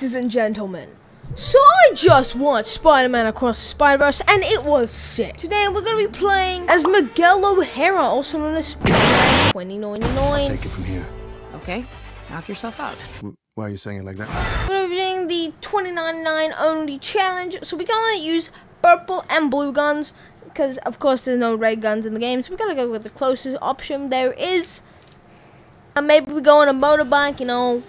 ladies and gentlemen, so I just watched Spider-Man Across the Spider-Verse and it was sick. Today we're going to be playing as Miguel O'Hara, also known as Spider-Man 2099. Take it from here. Okay, knock yourself out. Why are you saying it like that? We're doing the 2099 only challenge, so we can only use purple and blue guns, because of course there's no red guns in the game, so we gotta go with the closest option there is. And maybe we go on a motorbike, you know,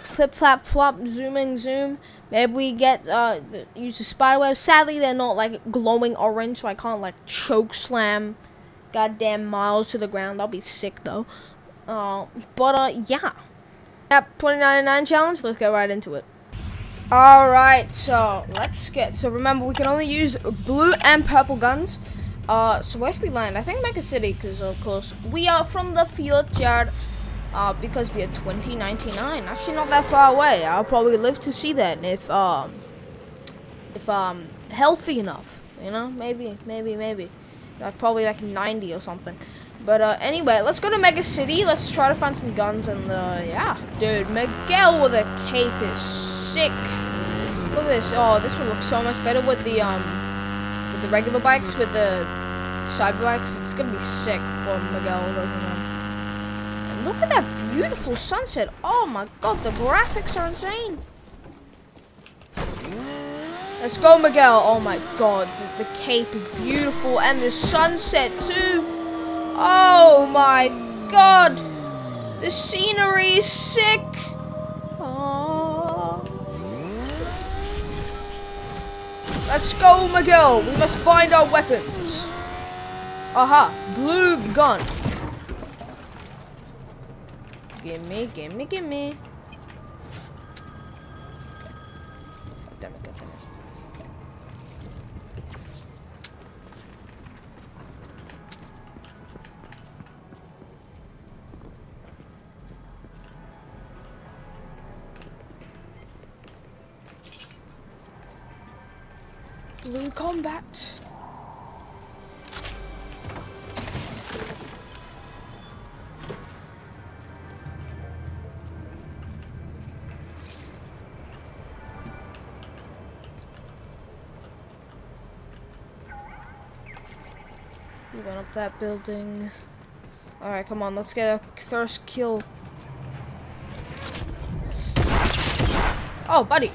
flip, flap, flop, zooming, zoom. Maybe we get, use the spider web. Sadly, they're not, like, glowing orange, so I can't, like, choke slam goddamn Miles to the ground. That'll be sick, though. Yeah. Yep, 2099 challenge. Let's get right into it. Alright, so, let's get, so remember, we can only use blue and purple guns. So where should we land? I think Mega City, because, of course, we are from the future. Because we are 2099, actually not that far away. I'll probably live to see that if healthy enough, you know, maybe. That's probably like 90 or something. But anyway, let's go to Mega City. Let's try to find some guns and yeah, dude, Miguel with a cape is sick. Look at this. Oh, this would look so much better with the regular bikes, with the cyber bikes. It's gonna be sick for Miguel looking on. Look at that beautiful sunset. Oh my god, the graphics are insane. Let's go, Miguel. Oh my god, the cape is beautiful. And the sunset too. Oh my god. The scenery is sick. Oh. Let's go, Miguel. We must find our weapons. Aha, blue gun. Gimme. Damn it, Blue combat. We went up that building. Alright, come on, let's get a first kill. Oh, buddy!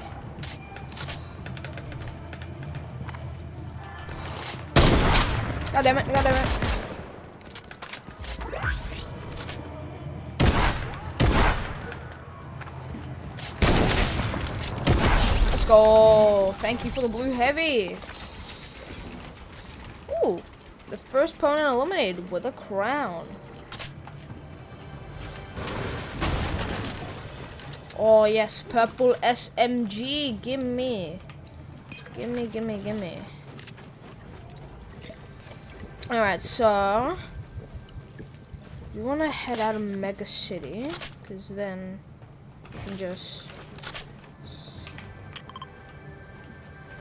God damn it. Let's go! Thank you for the blue heavy! Ooh! The first opponent eliminated with a crown. Oh yes, purple SMG. Gimme. Alright, so you wanna head out of Mega City, cause then you can just,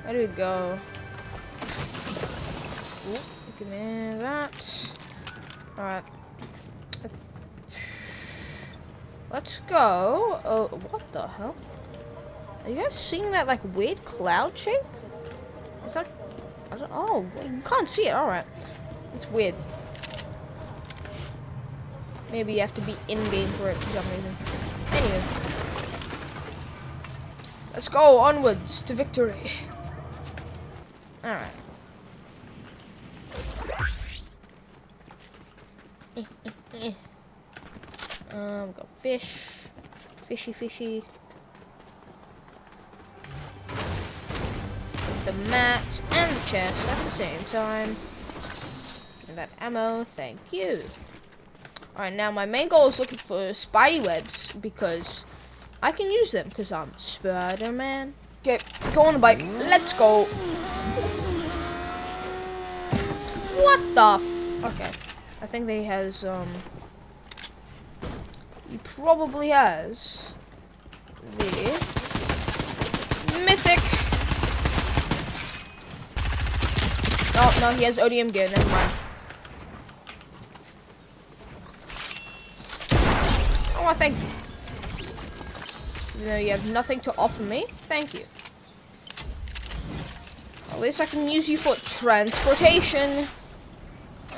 where do we go? Ooh. Give me that. Alright. Let's go. Oh, what the hell? Are you guys seeing that, like, weird cloud shape? Is that... I don't, oh, you can't see it. Alright. It's weird. Maybe you have to be in-game for it for some reason. Anyway. Let's go onwards to victory. Alright. We got fish. Fishy. The mat and the chest at the same time. And that ammo, thank you. Alright, now my main goal is looking for spidey webs because I can use them because I'm Spider-Man. Okay, go on the bike. Let's go. What the f? Okay. I think they has, he probably has the mythic. Oh, no, he has ODM gear, never mind. Oh, I think. No, you have nothing to offer me. Thank you. At least I can use you for transportation.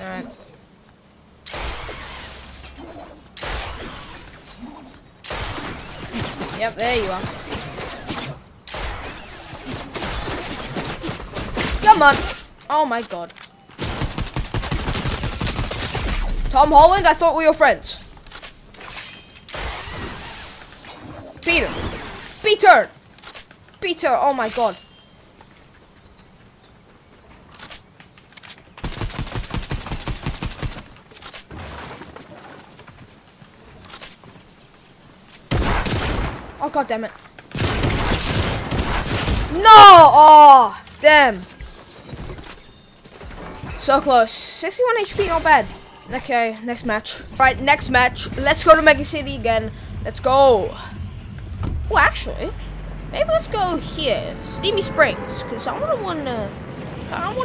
Alright. Yep, there you are. Come on. Oh my god. Tom Holland, I thought we were friends. Peter. Peter! Peter, oh my god. Oh god damn it. No! Oh damn. So close. 61 HP, not bad. Okay, next match. Right, next match. Let's go to Mega City again. Let's go. Oh, actually, maybe let's go here, Steamy Springs, because I wanna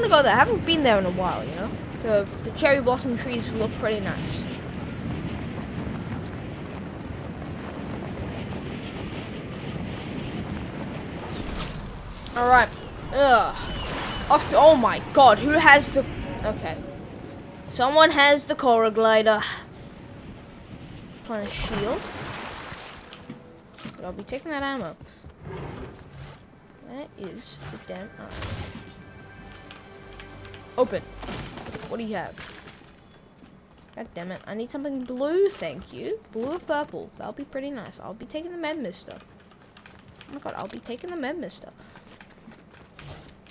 go there. I haven't been there in a while, you know. The cherry blossom trees look pretty nice. All right. Off to, oh my god, who has the? Okay, someone has the Cora glider. Plant a shield. But I'll be taking that ammo. That is the damn ammo. Open. What do you have? God damn it. I need something blue, thank you. Blue or purple. That'll be pretty nice. I'll be taking the med mister. Oh my god, I'll be taking the med mister.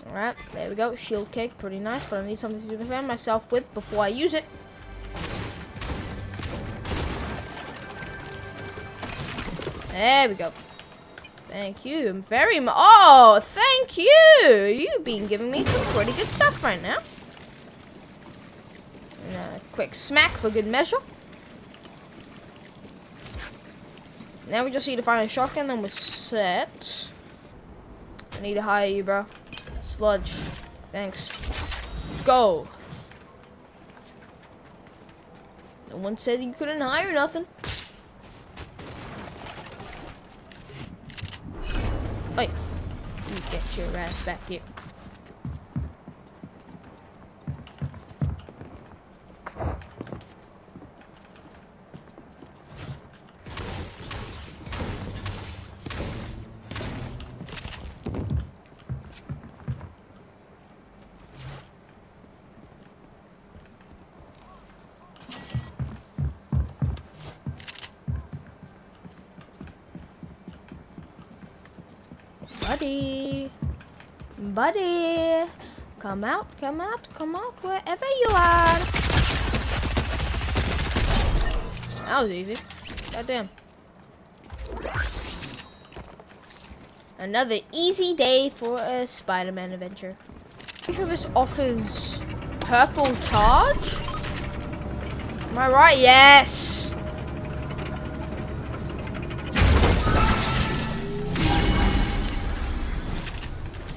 Alright, there we go. Shield cake, pretty nice. But I need something to defend myself with before I use it. There we go. Thank you very much. Oh, thank you. You've been giving me some pretty good stuff right now. And a quick smack for good measure. Now we just need to find a shotgun and we're set. I need to hire you, bro. Sludge. Thanks. Go. No one said you couldn't hire nothing. Get your ass back here. Buddy, buddy, come out, come out, come out, wherever you are. That was easy. Goddamn. Another easy day for a Spider-Man adventure. I'm sure this offers purple charge. Am I right? Yes.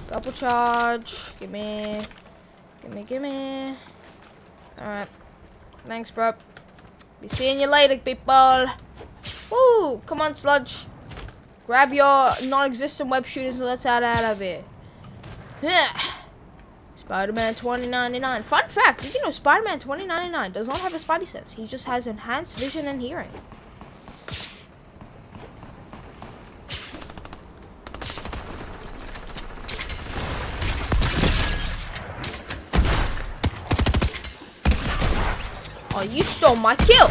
Double charge. Gimme. Gimme, gimme. Alright. Thanks, bro. Be seeing you later, people. Woo! Come on, sludge. Grab your non-existent web shooters and let's get out of here. Yeah. Spider-Man 2099. Fun fact, did you know Spider-Man 2099 does not have a spidey sense? He just has enhanced vision and hearing. You stole my kill.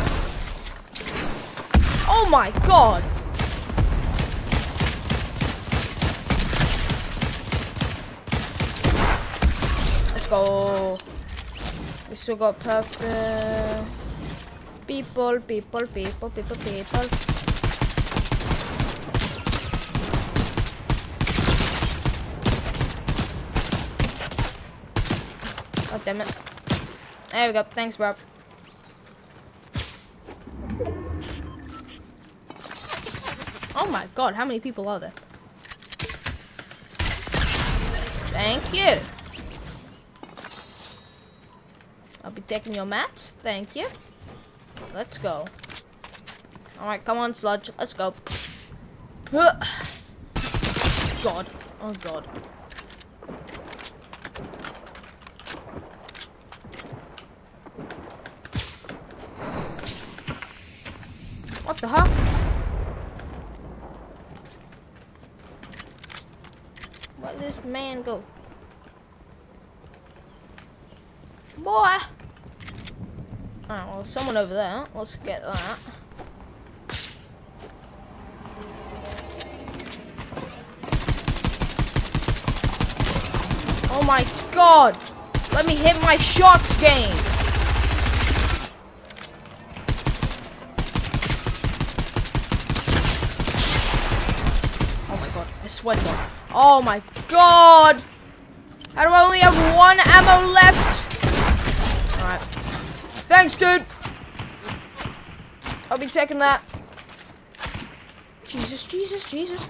Oh my god. Let's go. We still got purple. People, people, people, people, people. God damn it. There we go. Thanks, bro. Oh my god, how many people are there? Thank you. I'll be taking your mats. Thank you. Let's go. Alright, come on, sludge. Let's go. God. Oh, God. What the heck? Where'd this man go? Boy! Oh, well, someone over there. Let's get that. Oh my God! Let me hit my shots, game! Oh my God, I swear to God. Oh my God! How do I only have one ammo left? Alright. Thanks, dude! I'll be taking that. Jesus, Jesus, Jesus.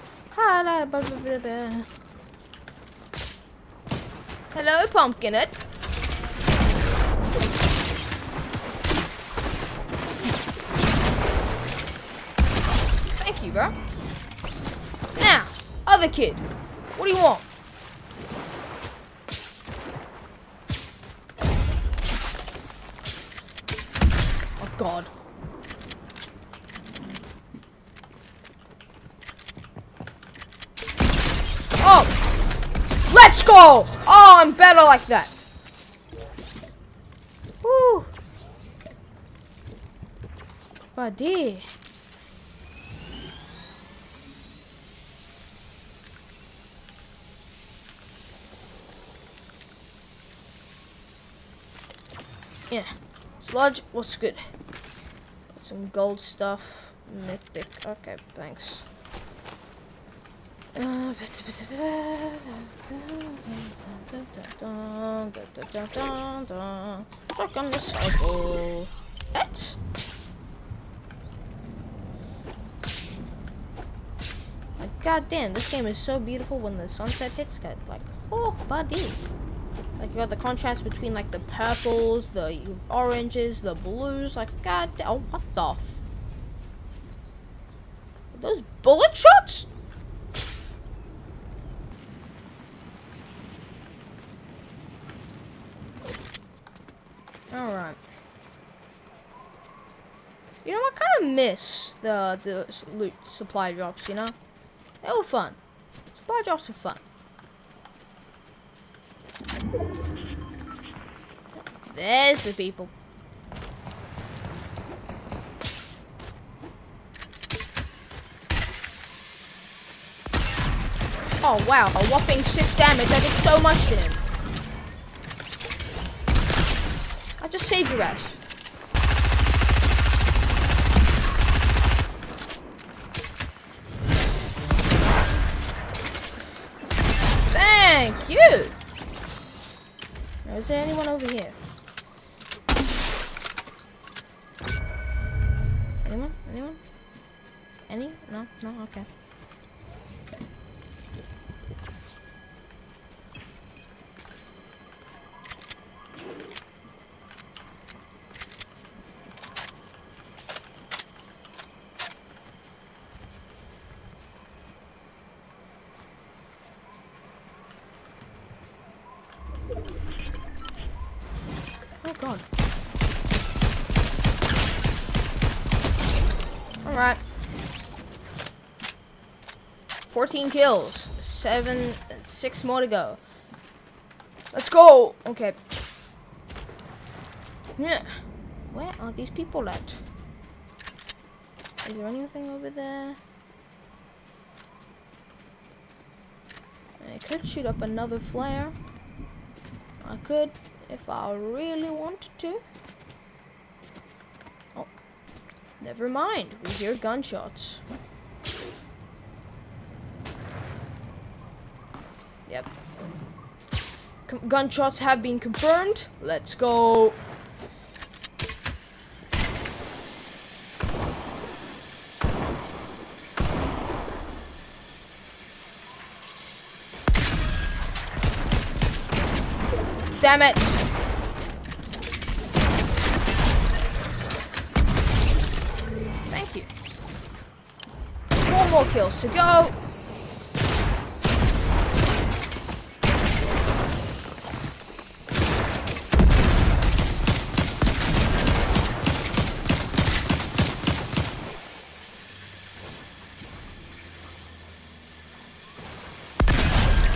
Hello, Pumpkinhead. Thank you, bro. Now, other kid, what do you want? Oh, God. Oh! Let's go! Oh, I'm better like that. Woo. Buddy. Yeah. Sludge, what's good? Got some gold stuff. Mythic. Okay, thanks. Shotgun recycle. What? God damn, this game is so beautiful when the sunset hits. Like, oh, buddy. Like, you got the contrast between, like, the purples, the oranges, the blues. Like, god damn. Oh, what the f? Are those bullet shots? Alright. You know, I kind of miss the loot supply drops, you know? They were fun. Supply drops were fun. There's the people. Oh, wow. A whopping 6 damage. I did so much to him. I just saved you, Rash. Thank you. Now, is there anyone over here? Anyone? Anyone? Any? No? No? Okay. God. Alright. 14 kills. 6 more to go. Let's go! Okay. Yeah. Where are these people at? Is there anything over there? I could shoot up another flare. I could. If I really wanted to. Oh, never mind. We hear gunshots. Yep. Gunshots have been confirmed. Let's go. Damn it. more kills to go.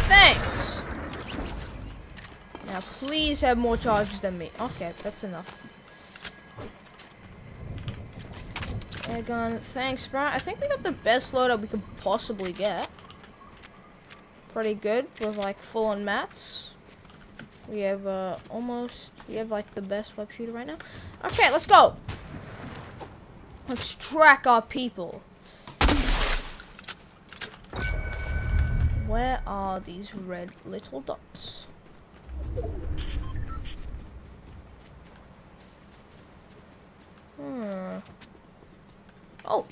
Thanks. Now please have more charges than me. Okay, that's enough. Air gun, thanks, bro. I think we got the best loadout we could possibly get. Pretty good with like full-on mats. We have we have like the best web shooter right now. Okay, let's go. Let's track our people. Where are these red little dots? Oh,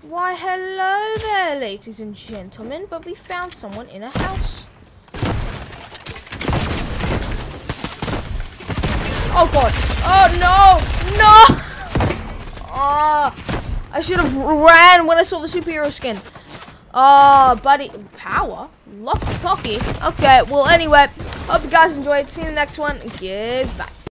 why hello there, ladies and gentlemen, but we found someone in a house. Oh god, oh no, no! I should have ran when I saw the superhero skin. Buddy, power? Lock pocky? Okay, well anyway, hope you guys enjoyed, see you in the next one, goodbye.